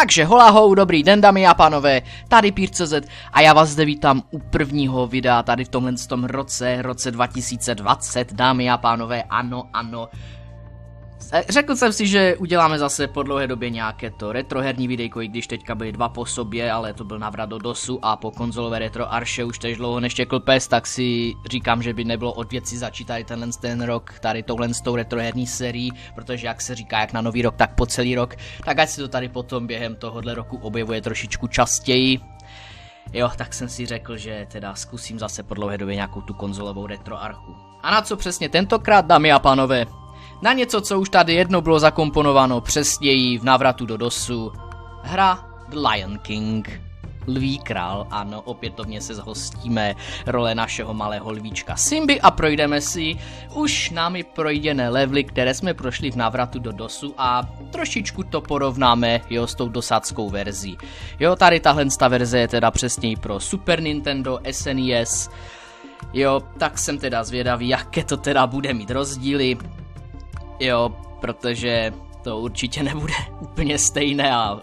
Takže holahou, dobrý den dámy a pánové, tady P3ar.cz a já vás zde vítám u prvního videa tady v tomhle tom roce 2020, dámy a pánové, ano. Řekl jsem si, že uděláme zase po dlouhé době nějaké to retroherní videjko, i když teďka byly dva po sobě, ale to byl návrat do DOSu a po konzolové retro arše už tež dlouho neštěkl pes, tak si říkám, že by nebylo od věci začít tady ten rok tady touhle s tou retroherní sérií, protože jak se říká, jak na nový rok, tak po celý rok, tak ať se to tady potom během tohohle roku objevuje trošičku častěji. Jo, tak jsem si řekl, že teda zkusím zase po dlouhé době nějakou tu konzolovou retro archu. A na co přesně tentokrát, dámy a pánové? Na něco, co už tady jedno bylo zakomponováno přesněji v návratu do DOSu. Hra The Lion King. Lví král, ano, opětovně se zhostíme role našeho malého lvíčka Simby a projdeme si už námi projděné levely, které jsme prošli v návratu do DOSu a trošičku to porovnáme, jo, s tou dosáckou verzí. Jo, tady tahle verze je teda přesněji pro Super Nintendo, SNES. Jo, tak jsem teda zvědavý, jaké to teda bude mít rozdíly. Jo, protože to určitě nebude úplně stejné a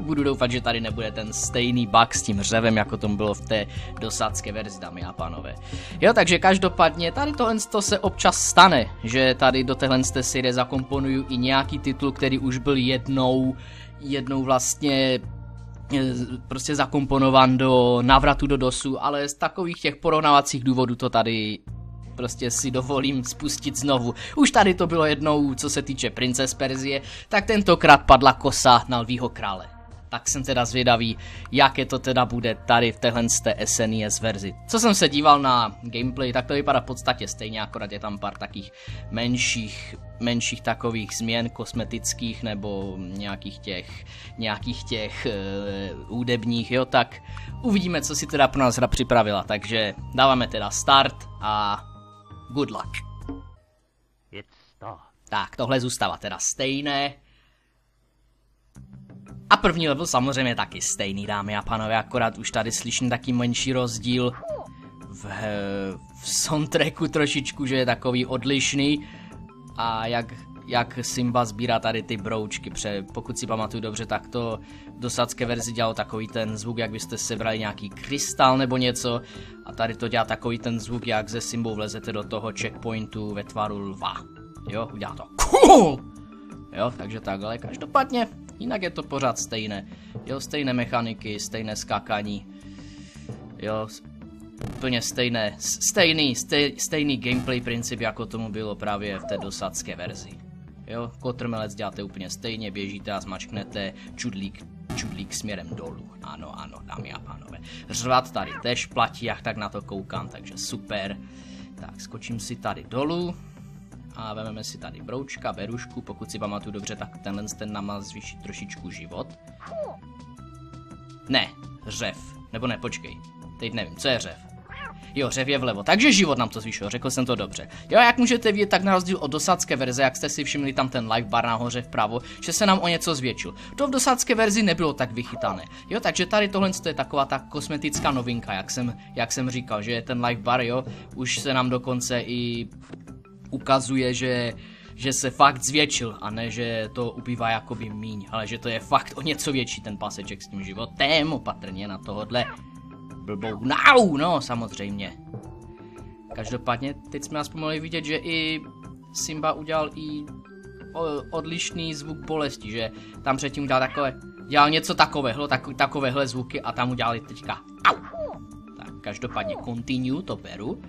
budu doufat, že tady nebude ten stejný bug s tím hřevem, jako tomu bylo v té dosácké verzi, dámy a pánové. Jo, takže každopádně tady tohle se občas stane, že tady do téhle série zakomponuju i nějaký titul, který už byl jednou vlastně prostě zakomponován do návratu do DOSu, ale z takových těch porovnávacích důvodů to tady prostě si dovolím spustit znovu. Už tady to bylo jednou, co se týče Prince of Persie, tak tentokrát padla kosa na lvího krále. Tak jsem teda zvědavý, jaké to teda bude tady v téhle SNES verzi. Co jsem se díval na gameplay, tak to vypadá v podstatě stejně, akorát je tam pár takých menších takových změn kosmetických nebo nějakých těch hudebních, jo, tak uvidíme, co si teda pro nás hra připravila. Takže dáváme teda start a good luck. Tak, tohle zůstává teda stejné. A první level samozřejmě taky stejný, dámy a pánové, akorát už tady slyším taky menší rozdíl v soundtracku trošičku, že je takový odlišný. A jak Simba sbírá tady ty broučky, pokud si pamatuju dobře, tak to v dosadské verzi dělalo takový ten zvuk, jak byste sebrali nějaký krystal nebo něco. A tady to dělá takový ten zvuk, jak ze Simbou vlezete do toho checkpointu ve tvaru lva. Jo, udělá to cool! Jo, takže takhle, každopádně, jinak je to pořád stejné. Jo, stejné mechaniky, stejné skákání. Jo, úplně stejný gameplay princip, jako tomu bylo právě v té dosadské verzi. Jo, kotrmelec děláte úplně stejně, běžíte a zmačknete čudlík směrem dolů. Ano, dámy a pánové. Řvat tady tež platí, jak tak na to koukám, takže super. Tak, skočím si tady dolů. A vezmeme si tady broučka, berušku, pokud si pamatuju dobře, tak tenhle nám má zvýšit trošičku život. Ne, řev. Nebo ne, počkej. Teď nevím, co je řev. Jo, řev je vlevo, takže život nám to zvýšil, řekl jsem to dobře. Jo, jak můžete vidět, tak na rozdíl od dosadské verze, jak jste si všimli tam ten life bar nahoře vpravo, že se nám o něco zvětšil. To v dosadské verzi nebylo tak vychytané. Jo, takže tady tohle je taková ta kosmetická novinka, jak jsem říkal, že ten life bar, jo, už se nám dokonce i ukazuje, že se fakt zvětšil a ne, že to ubývá jakoby míň, ale že to je fakt o něco větší ten paseček s tím životem, opatrně na tohodle blbou náu, no samozřejmě. Každopádně teď jsme aspoň mohli vidět, že i Simba udělal i odlišný zvuk bolesti, že tam předtím dělal něco takového, takovéhle zvuky a tam udělali teďka au. Tak každopádně continue, to beru.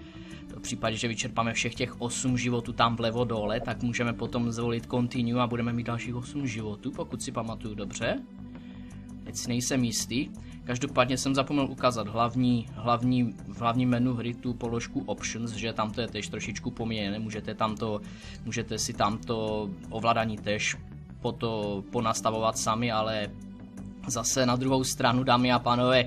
V případě, že vyčerpáme všech těch 8 životů tam vlevo dole, tak můžeme potom zvolit continue a budeme mít dalších 8 životů, pokud si pamatuju dobře. Teď si nejsem jistý. Každopádně jsem zapomněl ukázat v hlavní menu hry tu položku options, že tam to je tež trošičku poměrné, můžete si tamto ovládání tež ponastavovat sami, ale zase na druhou stranu, dámy a pánové,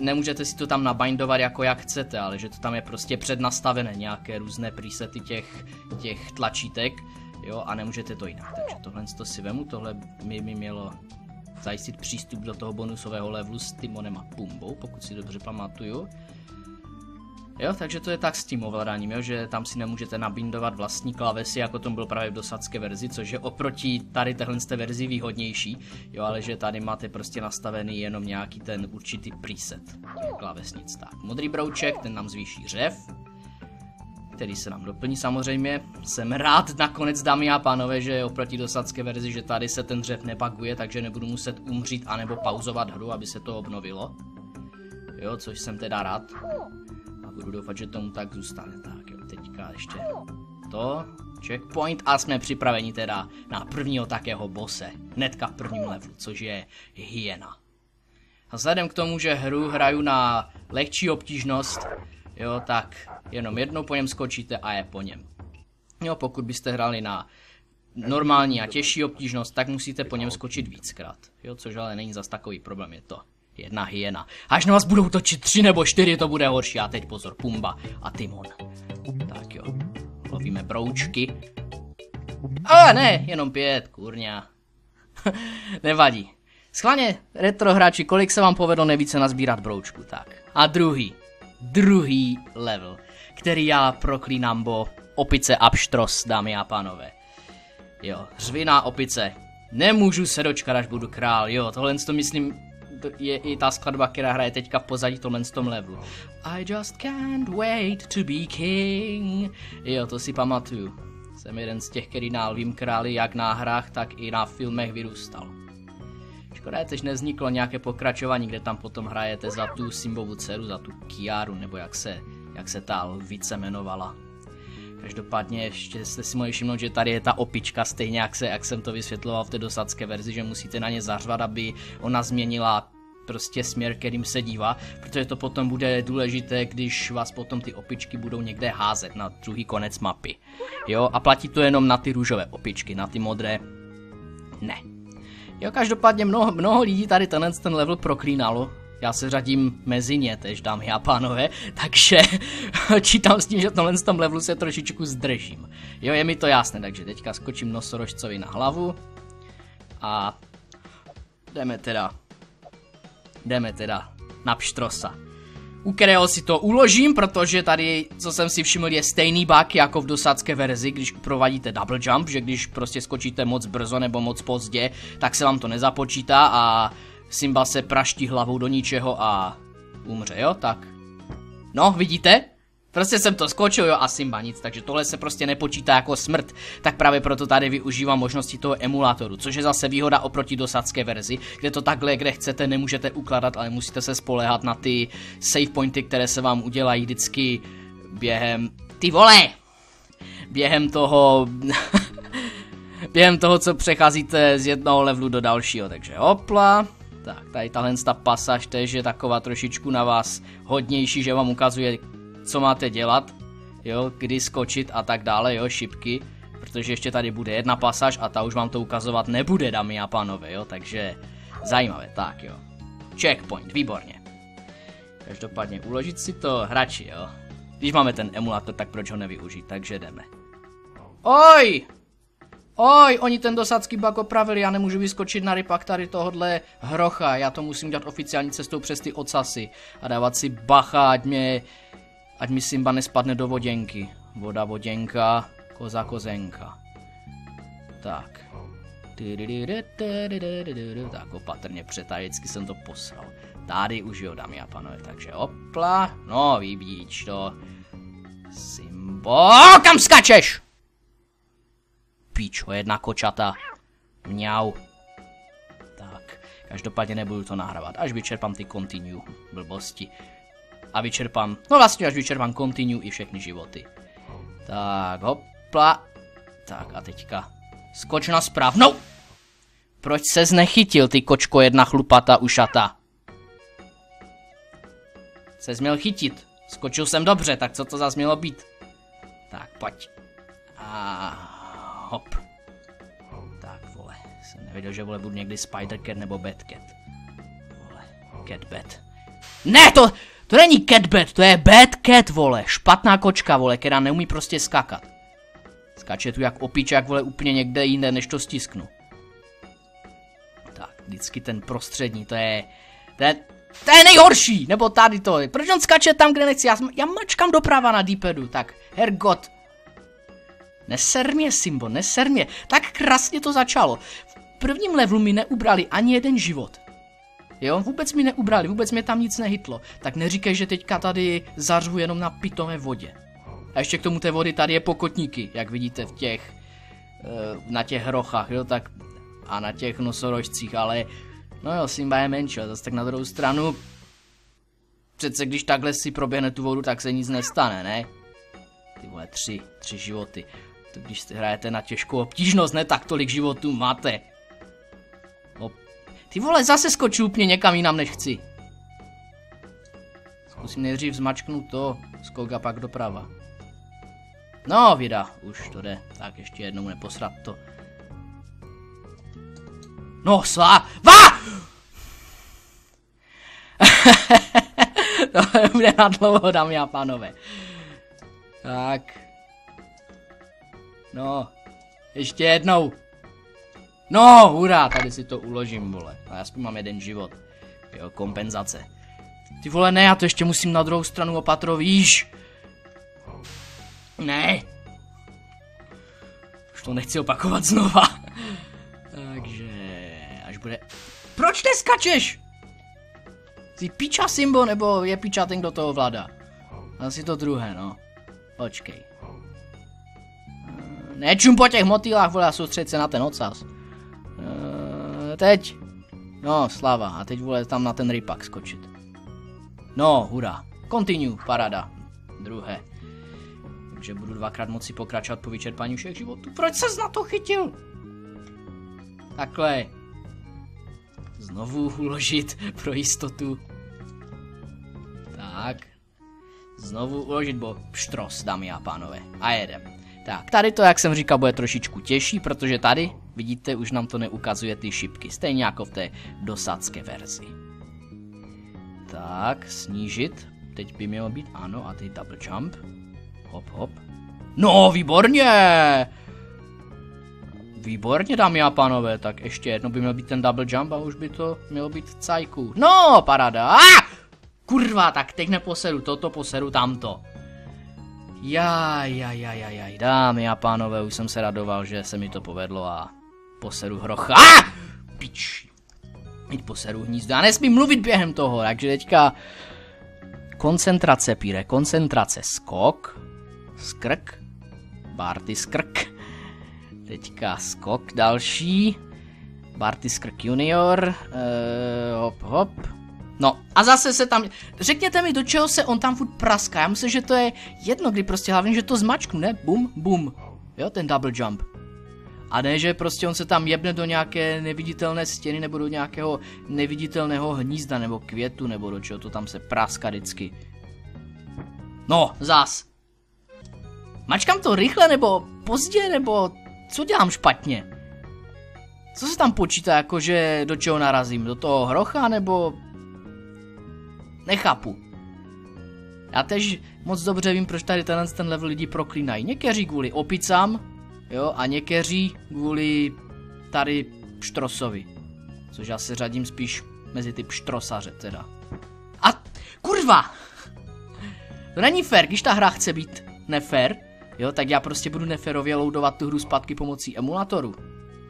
nemůžete si to tam nabindovat jako jak chcete, ale že to tam je prostě přednastavené nějaké různé presety těch tlačítek, jo, a nemůžete to jinak. Takže tohle to si vemu, tohle mi mělo zajistit přístup do toho bonusového levelu s Timonem a Pumbou, pokud si dobře pamatuju. Jo, takže to je tak s tím ovládáním, jo, že tam si nemůžete nabindovat vlastní klávesy, jako tomu byl právě v dosadské verzi, což je oproti tady téhle verzi výhodnější, jo, ale že tady máte prostě nastavený jenom nějaký ten určitý preset klávesnic. Tak, modrý brouček, ten nám zvýší řev, který se nám doplní samozřejmě. Jsem rád nakonec, dámy a pánové, že oproti dosadské verzi, že tady se ten řev nepaguje, takže nebudu muset umřít anebo pauzovat hru, aby se to obnovilo. Jo, což jsem teda rád. A budu doufat, že tomu tak zůstane. Tak jo, teďka ještě to. Checkpoint a jsme připraveni teda na prvního takého bose. Hnedka v prvním levelu, což je hyena. A vzhledem k tomu, že hru hraju na lehčí obtížnost, jo, tak jenom jednou po něm skočíte a je po něm. Jo, pokud byste hráli na normální a těžší obtížnost, tak musíte po něm skočit víckrát. Jo, což ale není zas takový problém, je to jedna hyena. Až na vás budou točit 3 nebo 4, to bude horší. A teď pozor, Pumba a Timon. Tak jo, lovíme broučky. A ne, jenom 5, kurňa. Nevadí. Schválně, retro hráči, kolik se vám povedlo nejvíce nazbírat broučku, tak. A druhý level, který já proklínám, bo opice a pštros, dámy a pánové. Jo, řviná opice. Nemůžu se dočkat, až budu král, jo, tohle to myslím je i ta skladba, která hraje teďka v pozadí tohle z tom levelu. I just can't wait to be king. Jo, to si pamatuju. Jsem jeden z těch, který na Lvím králi jak na hrách, tak i na filmech vyrůstal. Škoda je, tež nevzniklo nějaké pokračování, kde tam potom hrajete za tu Simbovu dceru, za tu Kiaru, nebo jak se ta lvice jmenovala. Každopádně ještě jste si mohli všimnout, že tady je ta opička, stejně jak jsem to vysvětloval v té dosadské verzi, že musíte na ně zařvat, aby ona změnila prostě směr, kterým se dívá, protože to potom bude důležité, když vás potom ty opičky budou někde házet na druhý konec mapy. Jo, a platí to jenom na ty růžové opičky, na ty modré ne. Jo, každopádně mnoho lidí tady ten level proklínalo. Já se řadím mezi ně tež, dámy a pánové, takže čítám s tím, že v tomhle tom levelu se trošičku zdržím. Jo, je mi to jasné, takže teďka skočím nosorožcovi na hlavu a jdeme teda na pštrosa, u kterého si to uložím, protože tady, co jsem si všiml, je stejný bug jako v dosadské verzi, když provádíte double jump, že když prostě skočíte moc brzo nebo moc pozdě, tak se vám to nezapočítá a Simba se praští hlavou do ničeho a umře, jo, tak. No, vidíte? Prostě jsem to skočil, jo, a Simba nic, takže tohle se prostě nepočítá jako smrt. Tak právě proto tady využívám možnosti toho emulátoru, což je zase výhoda oproti dosadské verzi, kde to takhle, kde chcete, nemůžete ukládat, ale musíte se spoléhat na ty save pointy, které se vám udělají vždycky během... Ty vole! Během toho, co přecházíte z jednoho levelu do dalšího, takže hopla. Tak, tady tahle pasáž tež je taková trošičku na vás hodnější, že vám ukazuje, co máte dělat, jo, kdy skočit a tak dále, jo, šipky, protože ještě tady bude jedna pasáž a ta už vám to ukazovat nebude, dámy a pánové, jo, takže zajímavé, tak jo. Checkpoint, výborně. Každopádně uložit si to hráči, jo. Když máme ten emulátor, tak proč ho nevyužít, takže jdeme. Oj! Oj, oni ten dosadský bug opravili, já nemůžu vyskočit na rypak tady tohodle hrocha, já to musím dělat oficiální cestou přes ty ocasy a dávat si bacha, ať mi Simba nespadne do voděnky. Voda, voděnka, koza, kozenka. Tak. Tak opatrně, přetajecky jsem to posral. Tady už jo, dámy a pánové, takže opla, no vybíč to. Simbo, kam skačeš? Píčo, jedna kočata. Mňau. Tak, každopádně nebudu to nahrávat, až vyčerpám ty continue blbosti. A vyčerpám, no vlastně až vyčerpám continue i všechny životy. Tak, hopla. Tak a teďka skoč na správnou. Proč ses nechytil, ty kočko jedna chlupata ušata? Ses měl chytit. Skočil jsem dobře, tak co to zas mělo být? Tak, pojď. A... Hop. Tak vole, jsem nevěděl, že vole budu někdy Spider-Cat nebo Bat-Cat. Vole, Cat-Bat. Ne, to není Cat-Bat, to je Bat-Cat, vole, špatná kočka, vole, která neumí prostě skákat. Skáče tu jak opičák, vole, úplně někde jinde, než to stisknu. Tak, vždycky ten prostřední, to je... To je nejhorší, nebo tady to je. Proč on skače tam, kde nechci? Já mačkám doprava na D-padu, tak, hergot. Neser mě, Simbo, neser mě. Tak krásně to začalo. V prvním levelu mi neubrali ani jeden život. Jo, vůbec mi neubrali, vůbec mě tam nic nehytlo. Tak neříkej, že teďka tady zařvu jenom na pitomé vodě. A ještě k tomu té vody tady je pokotníky, jak vidíte v těch, na těch hrochách, jo, tak a na těch nosorožcích, ale no jo, Simba je menší, a zase tak na druhou stranu, přece když takhle si proběhne tu vodu, tak se nic nestane, ne? Ty vole, tři životy. To když hrajete na těžkou obtížnost, ne tak tolik životů máte. No, ty vole, zase skočil úplně někam jinam, než chci. Zkusím nejdřív zmačknout to, skoka pak doprava. No, vida, už to jde. Tak ještě jednou neposrat to. No, vá! To bude na dlouho, dámy a pánové. Tak. No, ještě jednou. No, hurá, tady si to uložím, vole. A já spíš mám jeden život. Jo, kompenzace. Ty vole, ne, já to ještě musím na druhou stranu opatro, víš. Ne. Už to nechci opakovat znova. Takže, až bude... Proč neskačeš? Jsi píča, Simbo, nebo je píča ten, kdo toho vládá? Asi to druhé, no. Počkej. Nečum po těch motýlách, vole, a soustřed se na ten ocas. Teď. No, slava. A teď, vole, tam na ten rypak skočit. No, hurá. Continue, parada. Druhé. Takže budu dvakrát moci pokračovat po vyčerpání všech životů. Proč ses na to chytil? Takhle. Znovu uložit pro jistotu. Tak. Znovu uložit, bo pštros, dámy a pánové. A jedem. Tak, tady to, jak jsem říkal, bude trošičku těžší, protože tady, vidíte, už nám to neukazuje ty šipky. Stejně jako v té dosadské verzi. Tak, snížit. Teď by mělo být, ano, a teď double jump. Hop, hop. No, výborně! Výborně, dámy a pánové, tak ještě jedno by měl být ten double jump a už by to mělo být cajku. No, parada. Kurva, tak teď neposedu toto, posedu tamto. Jaj, dámy a pánové, už jsem se radoval, že se mi to povedlo a posedu hrocha. Pič. Teď posedu hnízdo. Já nesmím mluvit během toho, takže teďka koncentrace, píre, koncentrace, skok, skrk, Barty skrk. Teďka skok další. Barty Skrk junior. Hop, hop. No a zase se tam... Řekněte mi, do čeho se on tam furt praská. Já myslím, že to je jedno, kdy prostě hlavně, že to zmačknu, ne? Bum, bum. Jo, ten double jump. A ne, že prostě on se tam jebne do nějaké neviditelné stěny nebo do nějakého neviditelného hnízda nebo květu nebo do čeho to tam se praská vždycky. No, zas. Mačkám to rychle nebo pozdě nebo... Co dělám špatně? Co se tam počítá, jakože do čeho narazím? Do toho hrocha, nebo... Nechápu. Já tež moc dobře vím, proč tady ten level lidi proklínají. Někteří kvůli opicám, jo, a někteří kvůli tady pštrosovi. Což já se řadím spíš mezi ty pštrosaře, teda. A kurva! To není fér, když ta hra chce být nefér. Jo, tak já prostě budu neférově loadovat tu hru zpátky pomocí emulatoru.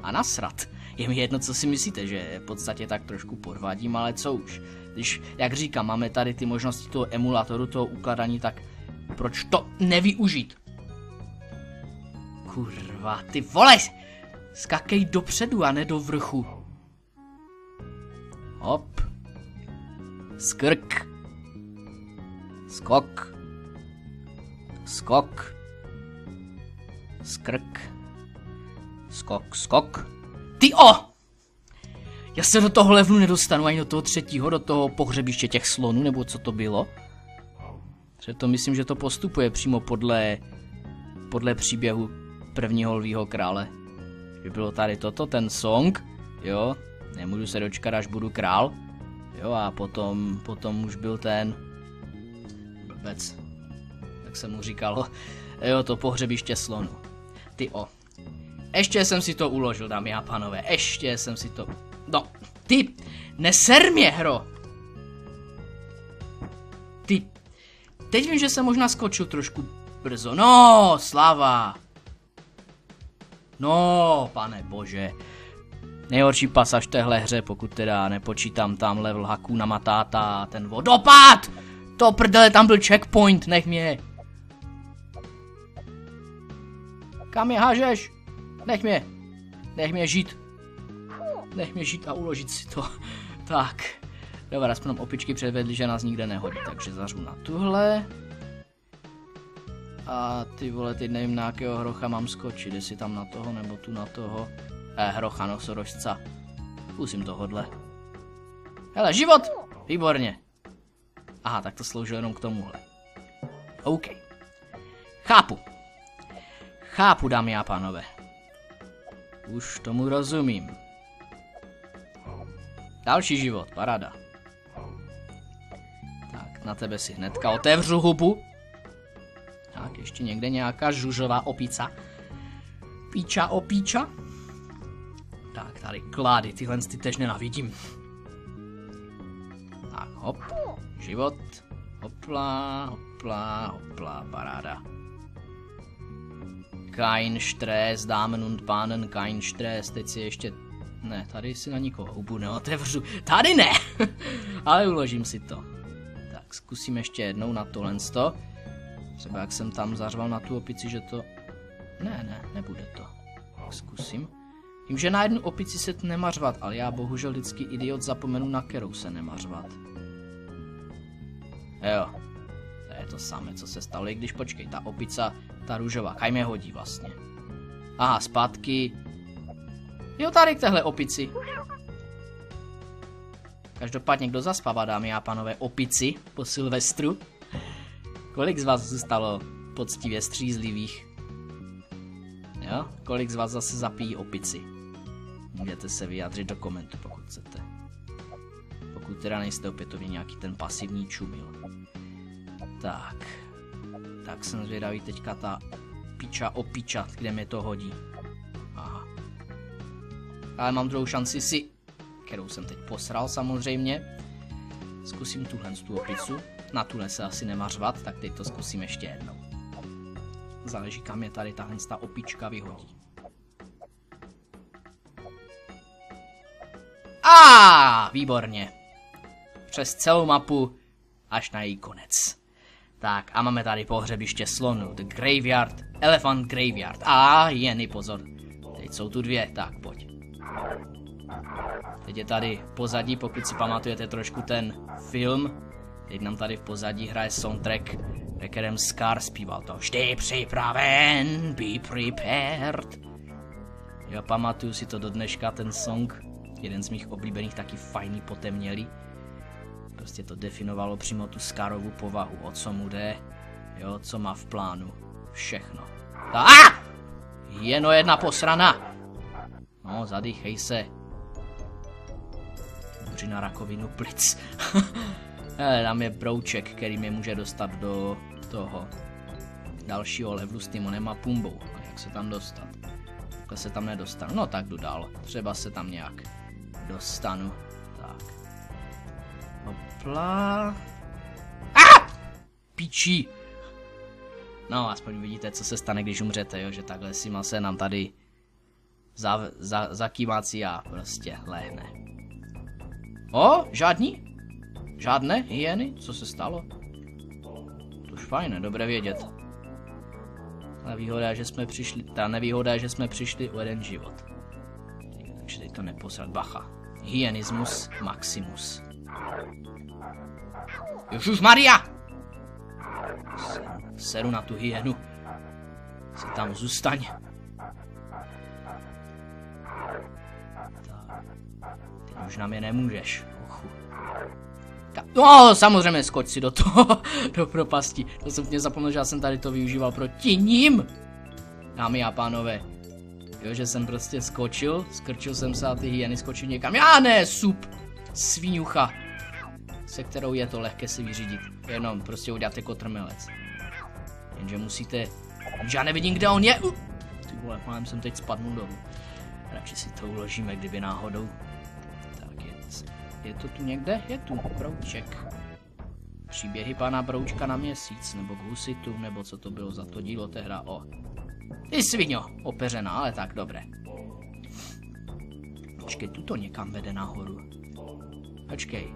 A nasrat. Je mi jedno, co si myslíte, že v podstatě tak trošku podvádím, ale co už. Když, jak říkám, máme tady ty možnosti toho emulatoru, toho ukladání, tak proč to nevyužít? Kurva, ty vole! Skakej dopředu a ne do vrchu. Hop. Skrk. Skok. Skok. Skrk. Skok, skok. Ty o! Já se do toho levnu nedostanu ani do toho třetího, do toho pohřebiště těch slonů, nebo co to bylo. Proto myslím, že to postupuje přímo podle příběhu prvního lvýho krále. Že bylo tady toto, ten song, jo, nemůžu se dočkat, až budu král, jo, a potom už byl ten blbec, tak se mu říkalo, jo, to pohřebiště slonu. Ty o. Ještě jsem si to uložil, dámy a pánové. Ještě jsem si to... No, ty! Neser mě, hro! Teď vím, že jsem možná skočil trošku brzo. No, sláva. No, pane bože. Nejhorší pasáž v téhle hře, pokud teda nepočítám tam level Hakuna Matata, ten vodopád! To prdele, tam byl checkpoint, nech mě. Kam je hážeš? Nech mě žít. Nech mě žít a uložit si to. Tak. Dobrá, aspoň nám opičky předvedli, že nás nikde nehodí, takže zařu na tuhle. A ty vole, teď nevím, na jakého hrocha mám skočit, jestli tam na toho, nebo tu na toho. Hrocha nosorožca. Zkusím tohodle. Hele, život! Výborně. Aha, tak to sloužilo jenom k tomuhle. OK. Chápu. Chápu, dámy a pánové. Už tomu rozumím. Další život, paráda. Tak, na tebe si hnedka otevřu hubu. Tak, ještě někde nějaká žužová opica. Píča opíča. Tak, tady klády, tyhle ty tež nenavidím. Tak, hop, život. Hopla, hopla, hopla, paráda. Kein Stress, Damen und Pánen, kein Stress, teď si ještě... Ne, tady si na nikoho hubu neotevřu. Tady ne! Ale uložím si to. Tak, zkusím ještě jednou na tohle sto. Třeba jak jsem tam zařval na tu opici, že to... Ne, nebude to. Tak zkusím. Tím, že na jednu opici se nemá řvat, ale já bohužel vždycky idiot zapomenu, na kterou se nemá řvat. Jo. To je to samé, co se stalo, i když počkej, ta opica, ta růžová, kaj mě hodí vlastně. Aha, zpátky. Jo, tady k téhle opici. Každopádně, kdo zaspává, dámy a pánové, opici po Silvestru? Kolik z vás zůstalo poctivě střízlivých? Jo? Kolik z vás zase zapíjí opici? Můžete se vyjádřit do komentu, pokud chcete. Pokud teda nejste opětovně nějaký ten pasivní čumil. Tak. Tak jsem zvědavý teďka ta piča opičat, kde mi to hodí. Aha. Ale mám druhou šanci si, kterou jsem teď posral samozřejmě. Zkusím tuhle tu opicu. Na tuhle se asi nemá řvat, tak teď to zkusím ještě jednou. Záleží, kam je tady tahle ta opička vyhodí. A výborně. Přes celou mapu až na její konec. Tak a máme tady pohřebiště slonů. The Graveyard, Elephant Graveyard. A jeny, pozor. Teď jsou tu dvě, tak pojď. Teď je tady pozadí, pokud si pamatujete trošku ten film. Teď nám tady v pozadí hraje soundtrack, ve kterém Scar zpíval to. Vždy připraven, be prepared. Jo, pamatuju si to do dneška, ten song. Jeden z mých oblíbených, taky fajný, potemnělý. Prostě to definovalo přímo tu Scarovu povahu, o co mu jde, jo, co má v plánu, všechno. Ta jeno jedna posrana! No, zadýchej se. Můří na rakovinu plic. Hele, tam je brouček, který mě může dostat do toho dalšího levelu s Timonem a Pumbou. A jak se tam dostat? Takhle se tam nedostanu. No tak jdu dál. Třeba se tam nějak dostanu. Tak. Hopla. Pičí. No, aspoň vidíte, co se stane, když umřete, jo? Že takhle si se nám tady zakýmací a prostě lehne. O, žádní? Žádné hyeny? Co se stalo? To už fajn, dobré vědět. Ta výhoda je, že jsme přišli, ta nevýhoda je, že jsme přišli o jeden život. Takže teď to neposrat, bacha. Hyenismus maximus. Ježíš Maria! Seru na tu hyenu. Se tam zůstaň. Teď už na mě nemůžeš. Ochu. No, samozřejmě skoč si do toho, do propasti. To jsem mě zapomněl, že já jsem tady to využíval proti ním. Dámy a pánové. Jo, že jsem prostě skočil, skrčil jsem se a ty hyeny skočil někam. Já ne, sup, svíňucha. Se kterou je to lehké si vyřídit. Jenom prostě uděláte kotrmelec. Jenže musíte... Já nevidím, kde on je. Ty vole, málem jsem teď spadnul dolů. Radši si to uložíme, kdyby náhodou. Tak je to tu někde? Je tu brouček. Příběhy pana Broučka na měsíc, nebo k Husitu, nebo co to bylo za to dílo, té hra o... Ty sviňo, opeřená, ale tak dobré. Počkej, tuto někam vede nahoru. Počkej.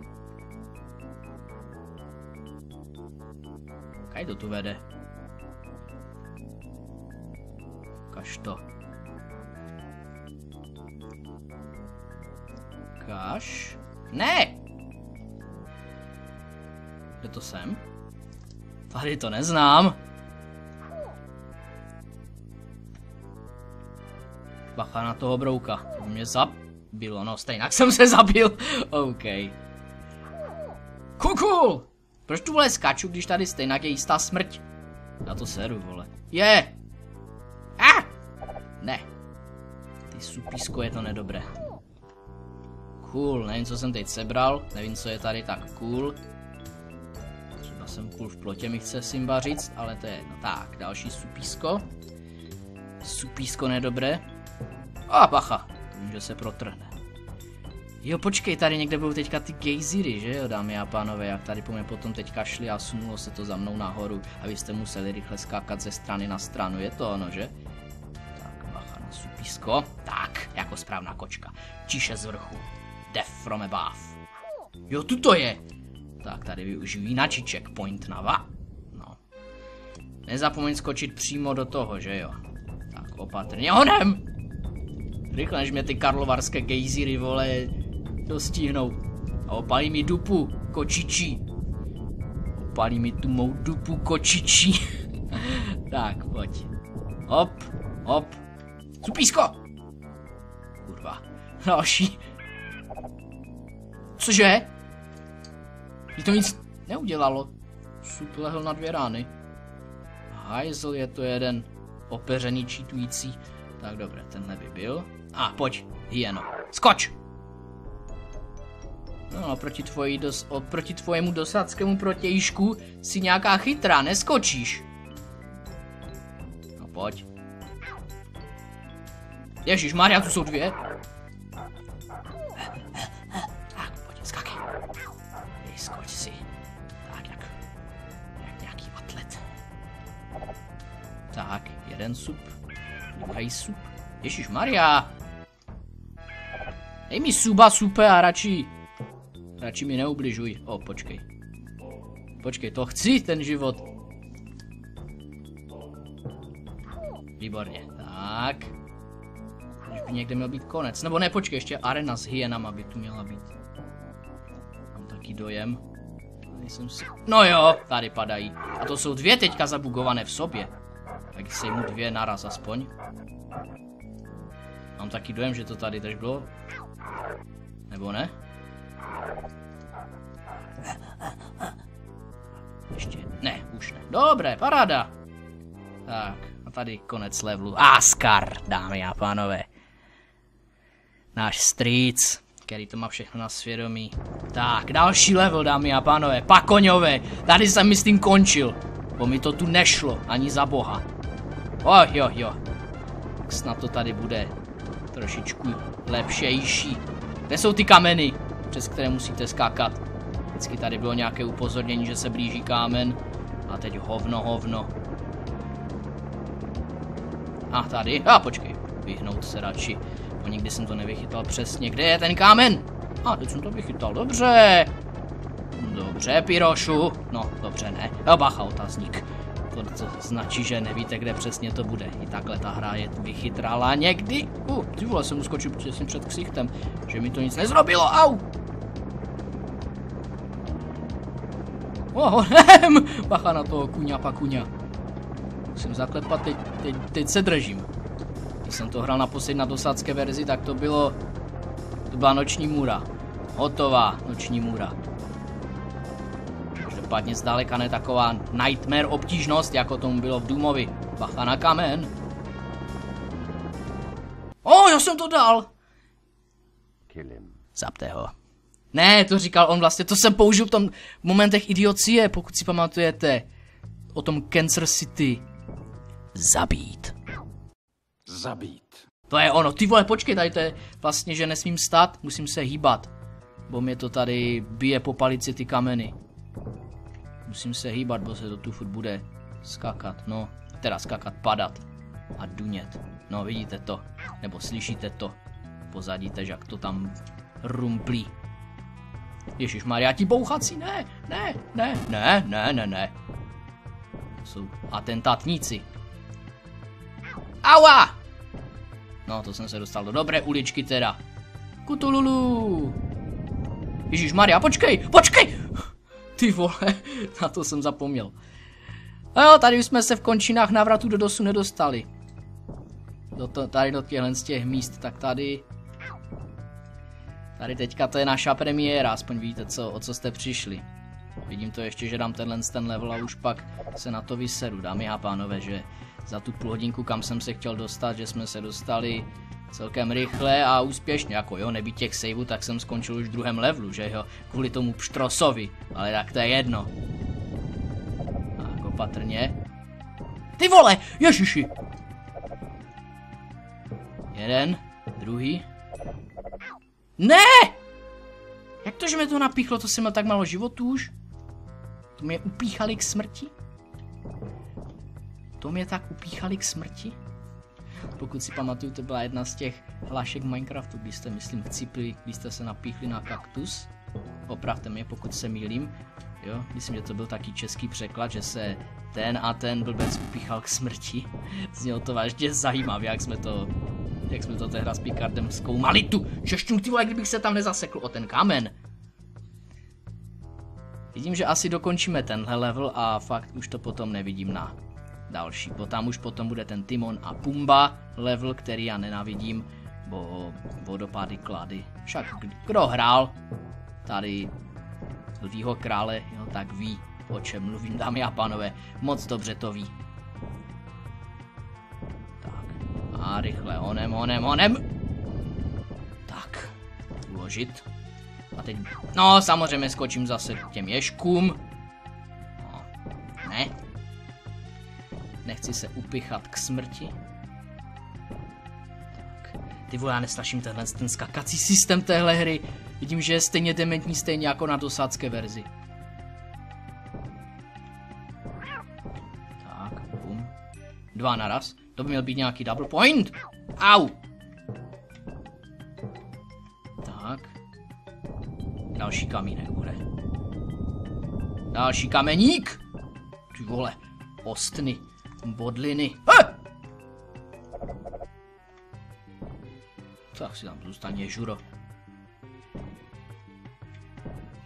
Kaj to tu vede? Kaž to. Kaž... Ne! Kde to jsem? Tady to neznám. Bacha na toho brouka. To mě zabilo. No, stejně jsem se zabil. OK. Kukul! Proč tu vole skáču, když tady stejně je jistá smrť? Na to seru, vole. Je! Ah! Ne. Ty supísko, je to nedobré. Cool, nevím, co jsem teď sebral. Nevím, co je tady tak cool. Jsem půl v plotě, mi chce Simba říct, ale to je jedno. Tak, další supísko. Supísko nedobré. A bacha, to může se protrhne. Jo, počkej, tady někde budou teďka ty gejzíry, že jo, dámy a pánové, jak tady po mě potom teďka šli a sunulo se to za mnou nahoru, abyste museli rychle skákat ze strany na stranu, je to ono, že? Tak, bacha na supísko. Tak, jako správná kočka. Tiše z vrchu. Death from above. Jo, tuto je! Tak tady využiju jináčí checkpoint na va. No. Nezapomeň skočit přímo do toho, že jo. Tak opatrně honem! Rychle, než mě ty karlovarské gejzíry, vole, dostihnou. A opalí mi dupu kočičí. Opalí mi tu mou dupu kočičí. Tak, pojď. Hop, hop. Supísko! Kurva. Další. Cože? Když to nic neudělalo. Sup lehl na dvě rány. Hajzl, je to jeden opeřený čítující. Tak dobré, tenhle by byl. A pojď, hyeno. Skoč! No, proti tvojemu dosadskému protějšku si nějaká chytrá, neskočíš. No pojď. Ježišmarja, tu jsou dvě. Skoč si. Tak, jak nějaký atlet. Tak, jeden sup. Druhý sup. Ježišmarja! Dej mi suba, supe a radši mi neubližuj. O, počkej. Počkej, to chci, ten život. Výborně. Tak. Už by někde měl být konec. Nebo ne, počkej, ještě arena s hyenama by tu měla být. Dojem. No jo, tady padají. A to jsou dvě teďka zabugované v sobě. Tak se jim dvě naraz aspoň. Mám taky dojem, že to tady tež bylo. Nebo ne? Ještě ne, už ne. Dobré, paráda. Tak, a tady konec levelu. A Scar, dámy a pánové. Náš strýc, který to má všechno na svědomí. Tak, další level, dámy a pánové, pakoňové, tady jsem myslím končil, bo mi to tu nešlo, ani za boha. Jo, snad to tady bude trošičku lepšejší. Kde jsou ty kameny, přes které musíte skákat? Vždycky tady bylo nějaké upozornění, že se blíží kámen. A teď hovno. A tady, a počkej, vyhnout se radši. Nikdy jsem to nevychytal přesně. Kde je ten kámen? A teď jsem to vychytal. Dobře. Dobře, Pirošu. No, dobře, ne. A bacha, otazník. To značí, že nevíte, kde přesně to bude. I takhle ta hra je vychytrala někdy. Ty vole, jsem uskočil přesně před ksichtem. Že mi to nic nezrobilo. Au! Ohohem! Bacha na toho kuňa, pakuňa. Musím zaklepat, teď se držím. Když jsem to hrál naposled na dosadské verzi, tak to bylo... To byla noční můra. Hotová noční můra. Každopádně zdaleka ne taková nightmare obtížnost, jako tomu bylo v Doomovi. Bacha na kamen. O, já jsem to dal! Zapte ho. Ne, to říkal on vlastně, to jsem použil v tom momentech idiocie, pokud si pamatujete. O tom Cancer City. Zabít. To je ono, ty vole, počkej, tady to je vlastně, že nesmím stát, musím se hýbat. Bo mě to tady bije po palici ty kameny. Musím se hýbat, bo se to tu furt bude skákat, no. Teda skákat, padat a dunět. No, vidíte to, nebo slyšíte to. Pozadí tež, jak to tam rumplí. Ježišmarja, ti bouchací, ne. To jsou atentátníci. Aua! No, to jsem se dostal do dobré uličky teda. Kutululu! Ježišmarja, počkej! Ty vole, na to jsem zapomněl. No jo, tady už jsme se v končinách návratu do DOSu nedostali. Tady do těchhle z těch míst, tak tady... Tady teďka to je naša premiéra, aspoň víte, o co jste přišli. Vidím to ještě, že dám ten level a už pak se na to vyseru, dámy a pánové, že za tu půl hodinku, kam jsem se chtěl dostat, že jsme se dostali celkem rychle a úspěšně, jako jo, nebýt těch saveů, tak jsem skončil už v druhém levelu, že jo, kvůli tomu pštrosovi, ale tak to je jedno. A jako patrně. Ty vole, ježiši! Jeden, druhý. Ne! Jak to, že mě to napíchlo, to jsem měl tak málo životů už? To mě upíchali k smrti? Pokud si pamatuju, to byla jedna z těch hlášek Minecraftu, kdy jste, myslím, vcipli, když jste se napíchli na kaktus. Opravte mě, pokud se mýlím. Jo, myslím, že to byl taky český překlad, že se ten a ten blbec upíchal k smrti. Znělo to vážně zajímavé, jak jsme to tehda s Picardem zkoumali tu češtinu, ty vole, kdybych se tam nezasekl o ten kámen. Vidím, že asi dokončíme tenhle level a fakt už to potom nevidím na další, bo tam už potom bude ten Timon a Pumba level, který já nenávidím, bo vodopády klady. Však kdo hrál tady Lvího krále, jo, tak ví, o čem mluvím, dámy a pánové, moc dobře to ví. A rychle, onem. Tak, uložit. A teď, no samozřejmě skočím zase k těm ježkům. No, ne. Nechci se upichat k smrti. Tak, ty vole, já nesnaším ten skakací systém téhle hry. Vidím, že je stejně dementní, stejně jako na dosácké verzi. Tak, bum. Dva naraz. To by měl být nějaký double point. Au! Tak. Další kamínek bude. Další kameník! Ty vole, ostny, bodliny. Tak si tam zůstane žuro.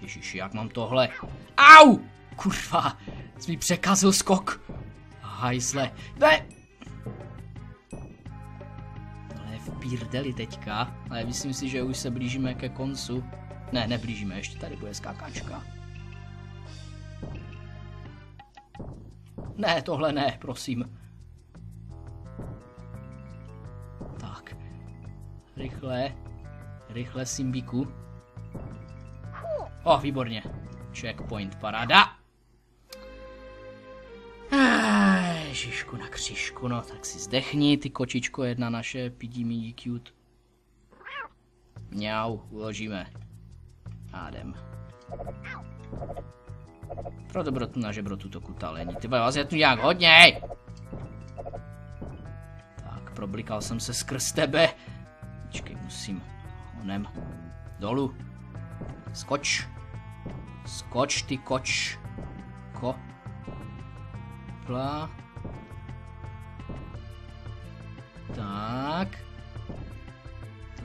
Ježiši, jak mám tohle? Au! Kurva, jsi mi překazil skok. Hajzle. Ne! Pírdeli teďka, ale myslím si, že už se blížíme ke koncu. Ne, neblížíme, ještě tady bude skákačka. Ne, tohle ne, prosím. Tak. Rychle, Simbiku. Oh, výborně. Checkpoint, paráda. Ježišku na křížku, no tak si zdechni, ty kočičko jedna naše, pidí mi cute. Mňau, uložíme. A jdem. Pro dobrotu na žebrotu to kutalení, ty vás je tu nějak hodně. Tak, problikal jsem se skrz tebe. Počkej, musím onem dolů. Skoč, ty koč. Ko. Plá. Tak.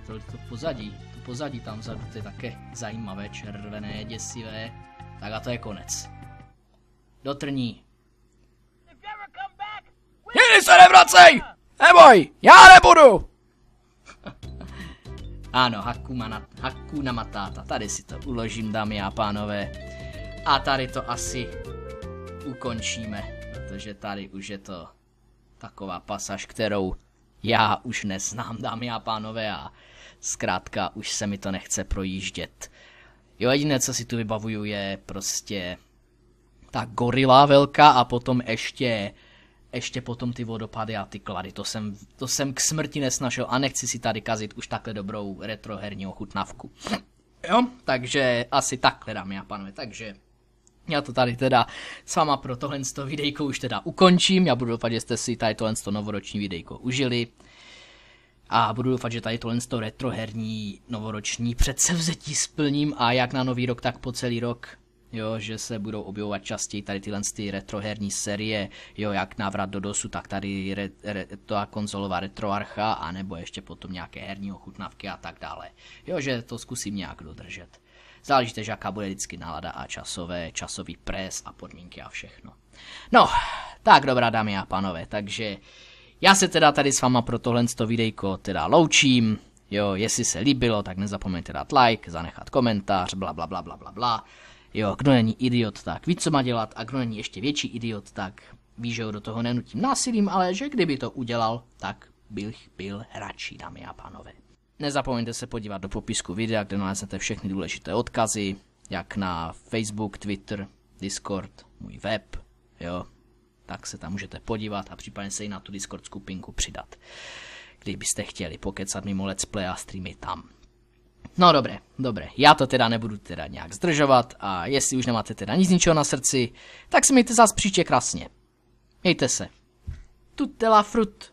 To pozadí tam vzadu, to je také zajímavé, červené, děsivé. Tak a to je konec. Dotrní. Nikdy se nevracej! Neboj, já nebudu! Ano, Hakuna Matata. Tady si to uložím, dámy a pánové. A tady to asi ukončíme, protože tady už je to taková pasáž, kterou já už neznám, dámy a pánové, a zkrátka už se mi to nechce projíždět. Jo, jediné, co si tu vybavuju, je prostě ta gorila velká a potom ještě potom ty vodopady a ty klady. To jsem k smrti nesnašel a nechci si tady kazit už takhle dobrou retroherní ochutnávku. Jo, takže asi takhle, dámy a pánové, takže Já to tady teda s váma pro tohle videjko už teda ukončím. Já budu doufat, že jste si tady tohle novoroční videjko užili. A budu doufat, že tady tohle retroherní novoroční předsevzetí splním, a jak na nový rok, tak po celý rok. Jo, že se budou objevovat častěji tady tyhle retroherní série, jo, jak návrat do DOSu, tak tady ta konzolová retroarcha, anebo ještě potom nějaké herní ochutnávky a tak dále. Jo, že to zkusím nějak dodržet. Záleží tež, jaká bude vždycky nálada a časový pres a podmínky a všechno. No, tak dobrá, dámy a pánové, takže já se teda tady s váma pro tohle videjko teda loučím. Jo, jestli se líbilo, tak nezapomeňte dát like, zanechat komentář, bla bla bla bla bla bla. Jo, kdo není idiot, tak ví, co má dělat, a kdo není ještě větší idiot, tak ví, že ho do toho nenutím násilím, ale že kdyby to udělal, tak bych byl hračí, dámy a pánové. Nezapomeňte se podívat do popisku videa, kde naleznete všechny důležité odkazy, jak na Facebook, Twitter, Discord, můj web, jo, tak se tam můžete podívat a případně se i na tu Discord skupinku přidat, kdybyste chtěli pokecat mimo let's play a streamy tam. No dobré, dobré, já to teda nebudu teda nějak zdržovat, a jestli už nemáte teda nic ničeho na srdci, tak se mějte zas příště krásně. Mějte se. Tutte la frut.